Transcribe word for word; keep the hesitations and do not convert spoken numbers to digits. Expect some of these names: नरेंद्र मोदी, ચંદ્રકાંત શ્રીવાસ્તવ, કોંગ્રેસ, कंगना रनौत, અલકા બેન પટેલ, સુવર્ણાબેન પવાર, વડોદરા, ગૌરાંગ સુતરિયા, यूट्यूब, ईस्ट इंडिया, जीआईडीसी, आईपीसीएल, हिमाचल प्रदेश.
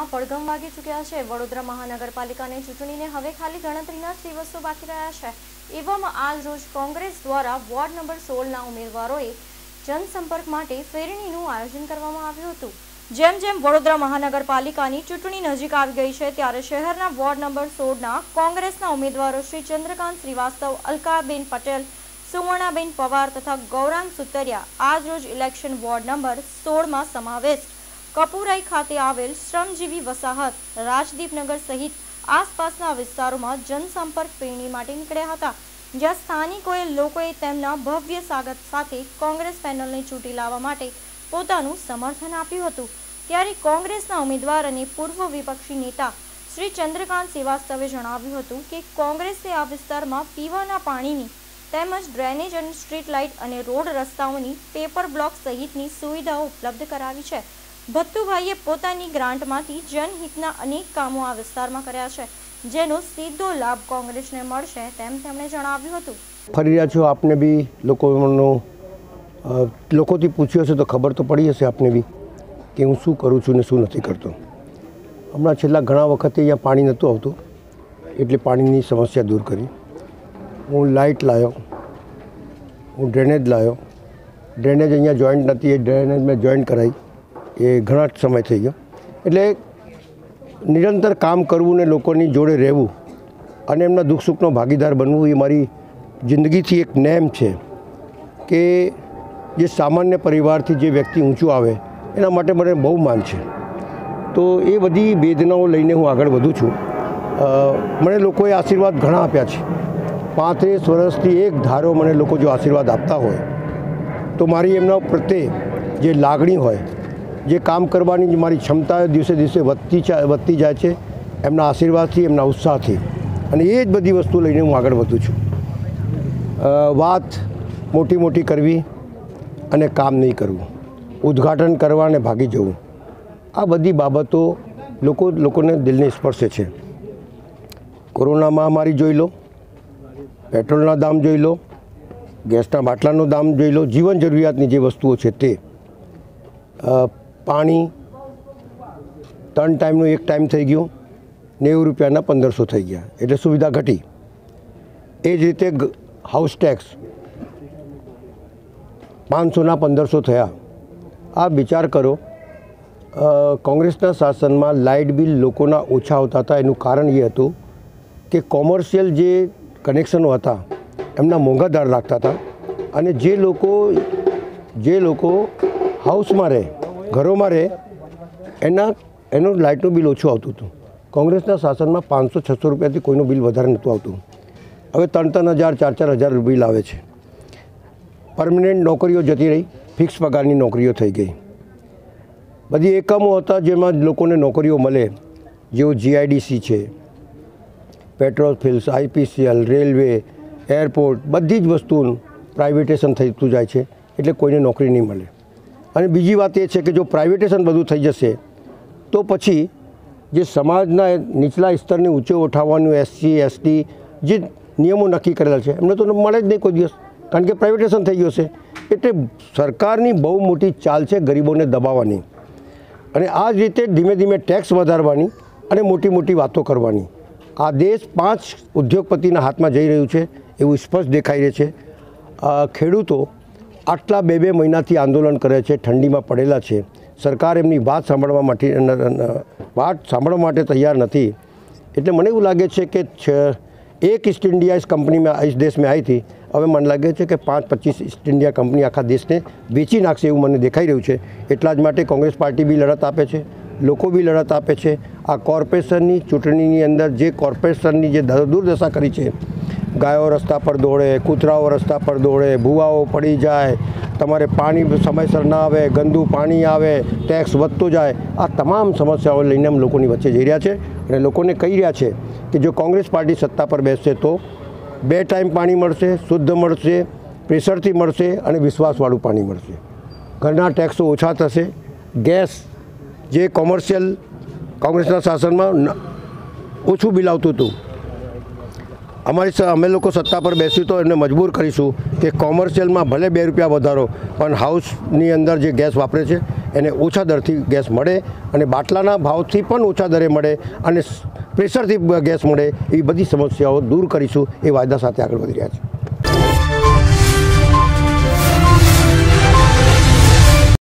માં પડઘમ વાગી ચૂક્યા છે। વડોદરા મહાનગરપાલિકાની ચૂંટણીને હવે ખાલી ગણતરીના દિવસો બાકી રહ્યા છે। એવામાં આજ રોજ કોંગ્રેસ દ્વારા વોર્ડ નંબર સોળ ના ઉમેદવારોએ જનસંપર્ક માટે ફેરણીનું આયોજન કરવામાં આવ્યું હતું। જેમ જેમ વડોદરા મહાનગરપાલિકાની ચૂંટણી નજીક આવી ગઈ છે ત્યારે શહેરના વોર્ડ નંબર સોળ ના કોંગ્રેસના ઉમેદવારો શ્રી ચંદ્રકાંત શ્રીવાસ્તવ, અલકા બેન પટેલ, સુવર્ણાબેન પવાર તથા ગૌરાંગ સુતરિયા આજ રોજ ઇલેક્શન વોર્ડ નંબર સોળ માં સમાવેશ कपूराई खाते आवेल श्रमजीवी वसाहत राजदीपनगर सहित आसपासना विस्तारों जनसंपर्क फेरणी माटे निकळ्या हता, ज्यां स्थानिकोए लोकोए तेमना भव्य स्वागत साथे कांग्रेस पेनलने चूंटी लाववा माटे पोतानुं समर्थन आप्युं हतुं। त्यारे कांग्रेसना उम्मीदवार अने पूर्व विपक्षी नेता श्री चंद्रकांत श्रीवास्तवे जणाव्युं हतुं के कांग्रेसे आ विस्तारमां पीवाना पाणीनी તેમજ ડ્રેનેજ અને સ્ટ્રીટ લાઇટ અને રોડ રસ્તાઓની પેપર બ્લોક સહિતની સુવિધાઓ ઉપલબ્ધ કરાવી છે। ભત્તુભાઈએ પોતાની ગ્રાન્ટમાંથી જનહિતના અનેક કામો આ વિસ્તારમાં કર્યા છે, જેનો સીધો લાભ કોંગ્રેસને મળશે તેમ તેમણે જણાવ્યું હતું। ફરી રહ્યા છો આપને બી લોકોનો લોકોથી પૂછ્યો છે તો ખબર તો પડી હશે આપને બી કે હું શું કરું છું ને શું નથી કરતો। હમણાં છેલ્લા ઘણા વખતે અહીંયા પાણી નહોતું આવતું એટલે પાણીની સમસ્યા દૂર કરી। हूँ लाइट लायो, हूँ ड्रेनेज लायो। ड्रेनेज अँ जॉइंट नहीं, ड्रेनेज में जॉइंट कराई। ये घना समय थी गयो एटले निरंतर काम करवू ने लोकोनी जोड़े रहेवू अने एमना दुख सुखनो भागीदार बनवू ये मारी जिंदगी थी एक नेम छे के जे सामान्य परिवार थी जे व्यक्ति ऊँचू आवे एना माटे मने बहु मान छे। तो ये बधी वेदनाओ लईने हूँ आगळ वधू छूं। मने लोकोए आशीर्वाद घणा आप्या छे। पैंतीस वर्ष की एक धारो मने लोग जो आशीर्वाद आपता हो तो मारी एमना प्रत्ये जे लागणी होय, जे काम करवानी जे मारी क्षमता दिवसे दिवसे वधती वधती जाय छे एमना आशीर्वादथी एमना उत्साहथी अने ए ज बधी वस्तु लईने हूँ आगळ वधू छूं। वात मोटी मोटी करवी अने काम नहीं करवू, उद्घाटन करवा अने भागी जवू, आ बधी बाबतो लोको लोकोने दिलने स्पर्शे छे। कोरोना महामारी जोई लो, पेट्रोलना दाम जोई लो, गैसना बाटलानो दाम जोई लो, जीवन जरूरियातनी जे वस्तुओ छे ते पाणी त्रण टाइमनो एक टाइम थई गयो, नेव रुपयाना पंदर सौ थई गया एटले सुविधा घटी। ए ज रीते हाउस टैक्स पांच सौना पंदर सौ थया। आ विचार करो कांग्रेसना शासनमां लाइट बिल लोकोना ओछा होता था। एनुं कारण ये हतुं के कोमर्शियल जे कनेक्शनों था एमना मोंघा दर लागता था अने जे लोको जे लोको हाउस में रहे, घरों में रहे एना एनो लाइटनो बिल ओछो आवतुं हतुं। कांग्रेसना शासन में पांच सौ छसो रुपया थी कोईनो बिल वधारे नहोतुं आवतुं। हवे त्रण त्रण हज़ार चार चार हज़ार बिल आवे छे। परमनेंट नौकरीओ जती रही, फिक्स पगारनी नौकरीओ थई गई। बधी एकमों हता जेमां लोकोने नौकरीओ मळे, जेवो जीआईडीसी छे, petrol fields, आईपीसीएल, railway, airport बधी ज वस्तु प्राइवेटेशन थतु जाय छे एटले कोईने नौकरी नहीं मळे। अने बीजी बात ए छे के जो प्राइवेटेशन बधुं थई जशे तो पछी जे समाजना नीचला स्तरने ऊँचे उठाववानुं एससी एसटी जे नियमों नक्की करेला छे एमने तो मळे ज नहीं कोई दिवस, कारण के प्राइवेटेशन थई गयुं छे। एटले सरकारनी बहु मोटी चाल छे गरीबोने दबाववानी अने आ ज रीते धीमे धीमे टैक्स वधारवानी अने मोटी मोटी वातो करवानी। आ देश पांच उद्योगपतिना हाथ में जई रह्यो छे एवुं स्पष्ट देखाई रह्यो छे। खेडूतो आटला बे बे महीनाथी आंदोलन करे छे, ठंडी में पड़ेला छे, सरकार एमनी वात सांभळवा माटे वात सांभळवा माटे तैयार नथी। एटले मने एवुं लागे छे के एक ईस्ट इंडिया इस कंपनी में इस देश में आई थी, हवे मने लागे छे के पांच पच्चीस ईस्ट इंडिया कंपनी आखा देश ने वेची नाखशे एवुं मने देखाई रह्युं छे। एटला ज माटे कांग्रेस पार्टी बी लड़त आपे छे, लोको भी लड़त आपे छे। आ कॉर्पोरेशननी चूंटणीनी अंदर जे कॉर्पोरेशननी जे दुर्दशा करी छे, गायो रस्ता पर दौड़े, कूतराओ रस्ता पर दौड़े, भूवाओ पड़ी जाए, तमारे पानी समयसर ना आवे, गंदू पानी आवे, टैक्स वधतो जाए, आ तमाम समस्याओं लईने हम लोकोनी वच्चे जई रह्या छे अने लोकोने कही रह्या छे के जो कांग्रेस पार्टी सत्ता पर बेसशे तो बे टाइम पाणी मळशे, शुद्ध मळशे, प्रेशरथी मळशे अने विश्वासवाळुं पाणी मळशे। घरना टैक्सो ओछा थशे, गैस जे कॉमर्शियल कांग्रेसना शासन में ओछू बिल आवतुं हतुं, अमारी अमे लोको सत्ता पर बेसी तो एमने मजबूर करीशुं के कॉमर्शियल में भले बे रुपया वधारो पण हाउसनी अंदर जे गैस वापरे छे એને ઓછા દરથી ગેસ મળે અને બાટલાના ભાવથી પણ ઓછા દરે મળે અને પ્રેશરથી ગેસ મળે, એ બધી સમસ્યાઓ દૂર કરીશું એ વાયદા સાથે આગળ વધી રહ્યા છે।